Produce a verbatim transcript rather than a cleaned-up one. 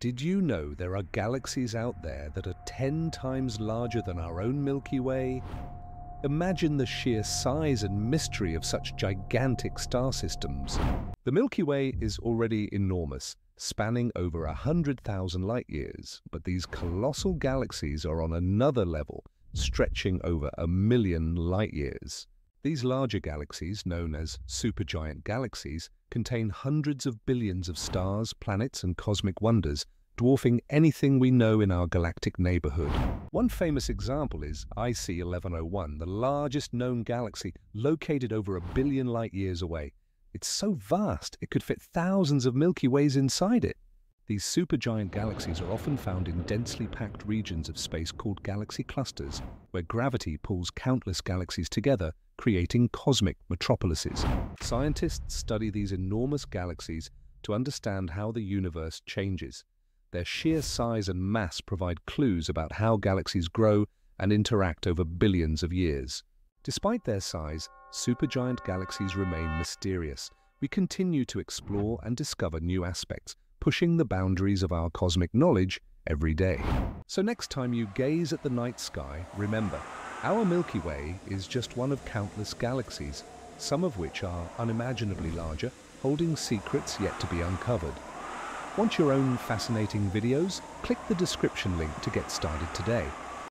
Did you know there are galaxies out there that are ten times larger than our own Milky Way? Imagine the sheer size and mystery of such gigantic star systems. The Milky Way is already enormous, spanning over one hundred thousand light years, but these colossal galaxies are on another level, stretching over a million light years. These larger galaxies, known as supergiant galaxies, contain hundreds of billions of stars, planets, and cosmic wonders, dwarfing anything we know in our galactic neighborhood. One famous example is I C eleven oh one, the largest known galaxy, located over a billion light years away. It's so vast, it could fit thousands of Milky Ways inside it. These supergiant galaxies are often found in densely packed regions of space called galaxy clusters, where gravity pulls countless galaxies together, creating cosmic metropolises. Scientists study these enormous galaxies to understand how the universe changes. Their sheer size and mass provide clues about how galaxies grow and interact over billions of years. Despite their size, supergiant galaxies remain mysterious. We continue to explore and discover new aspects, pushing the boundaries of our cosmic knowledge every day. So next time you gaze at the night sky, remember, our Milky Way is just one of countless galaxies, some of which are unimaginably larger, holding secrets yet to be uncovered. Want your own fascinating videos? Click the description link to get started today.